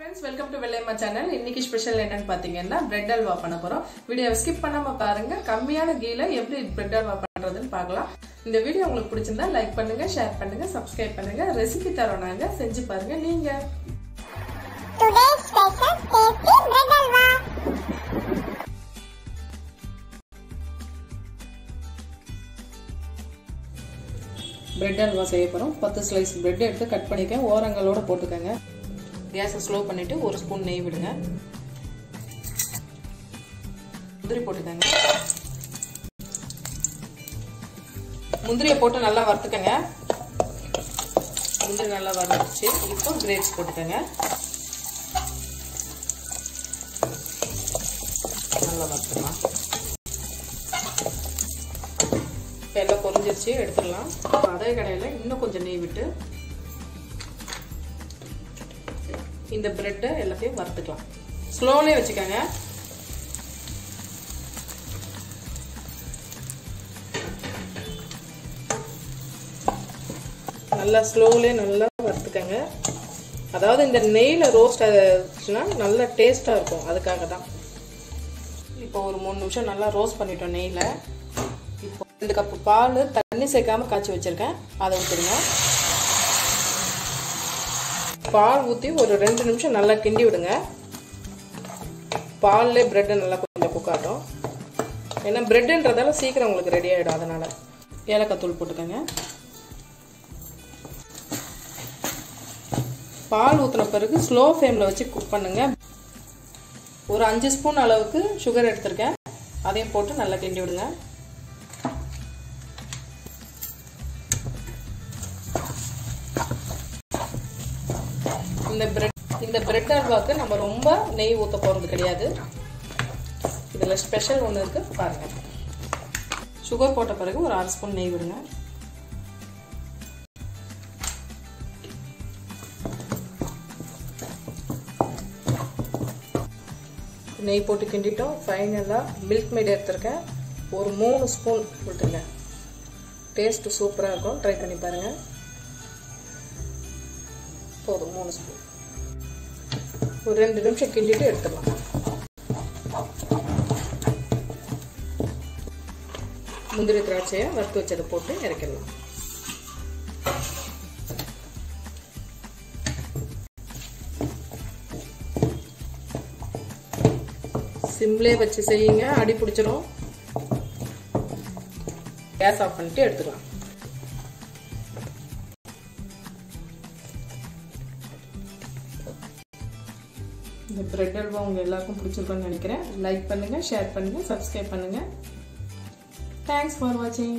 Friends welcome to Velayamma channel इनकी special पातीங்கன்னா bread halwa பண்ண போறோம் வீடியோவை ஸ்கிப் பண்ணாம பாருங்க கம்மியான கீல எப்படி ब्रेड हलवा பண்றதுன்னு பார்க்கலாம் இந்த வீடியோ உங்களுக்கு பிடிச்சிருந்தா லைக் பண்ணுங்க ஷேர் பண்ணுங்க சப்ஸ்கிரைப் பண்ணுங்க ரெசிபி தரோனாங்க செஞ்சு பாருங்க நீங்க today special tasty bread halwa bread halwa செய்ய போறோம் 10 ஸ்லைஸ் ब्रेड எடுத்து கட் பண்ணிக்க ஓரங்களோட போட்டுக்கங்க गैस स्लो पड़े और स्पून नई विड़ें मुद्री मुंद्रिया ना वरक मुंद्री ना वरदी इतना ग्रेप्स ना वरकरी अदे कड़े इन कुछ नई विट இந்த பிரெட் எல்லாத்தையும் வறுத்துக்கலாம் ஸ்லோலயே வெச்சுக்கங்க நல்லா ஸ்லோலயே நல்லா வறுத்துக்கங்க அதாவது இந்த நெய்ல ரோஸ்ட் ஆச்சுனா நல்ல டேஸ்டா இருக்கும் அதுக்காக தான் இப்போ ஒரு 3 நிமிஷம் நல்லா ரோஸ்ட் பண்ணிட்டோம் நெய்ல இப்போ 2 கப் பால் தண்ணி சேக்காம காய்ச்சி வச்சிருக்கேன் அதை ஊத்துங்க பால் ஊத்தி ஒரு 2 நிமிஷம் நல்லா கிண்டி விடுங்க பால்லே பிரெட் நல்லா கொஞ்சம் குக்காட்டும் ஏன்னா பிரெட்ன்றதால சீக்கிரம் உங்களுக்கு ரெடி ஆயிடும் அதனால ஏலக்காய் தூள் போட்டுக்கங்க பால் ஊத்தின பிறகு ஸ்லோ ஃப்ளேம்ல வச்சு குக் பண்ணுங்க ஒரு 5 ஸ்பூன் அளவுக்கு சுகர் எடுத்துர்க்கேன் அதையும் போட்டு நல்லா கிண்டி விடுங்க ब्रेड हलवा நம்ம ரொம்ப நெய் ஊத்த போறது கிடையாது இதுல ஸ்பெஷல் ஒன்னு இருக்கு பாருங்க சுகர் போட்ட பிறகு ஒரு 1/2 ஸ்பூன் நெய் விடுங்க நெய் போட்டு கிண்டிட்டோம் ஃபைனலா மில்க் மேட் எடுத்துர்க்கேன் ஒரு 3 ஸ்பூன் போட்டுங்க டேஸ்ட் சூப்பரா இருக்கும் ட்ரை பண்ணி பாருங்க போதும் 3 ஸ்பூன் और 2 निम्स किंडिटे मुंद्री द्राक्ष वरत वो इन सिम्ले वे अड़ी पिछड़ो गैस ऑफ पड़े ए ब्रेड हलवा उंगे एल्लारुक्कुम पिडिच्चिरुक्कुम्नु निनैक्किरेन लाइक पन्नुंगा शेयर पन्नुंगा सब्सक्राइब पन्नुंगा थैंक्स फॉर वाचिंग।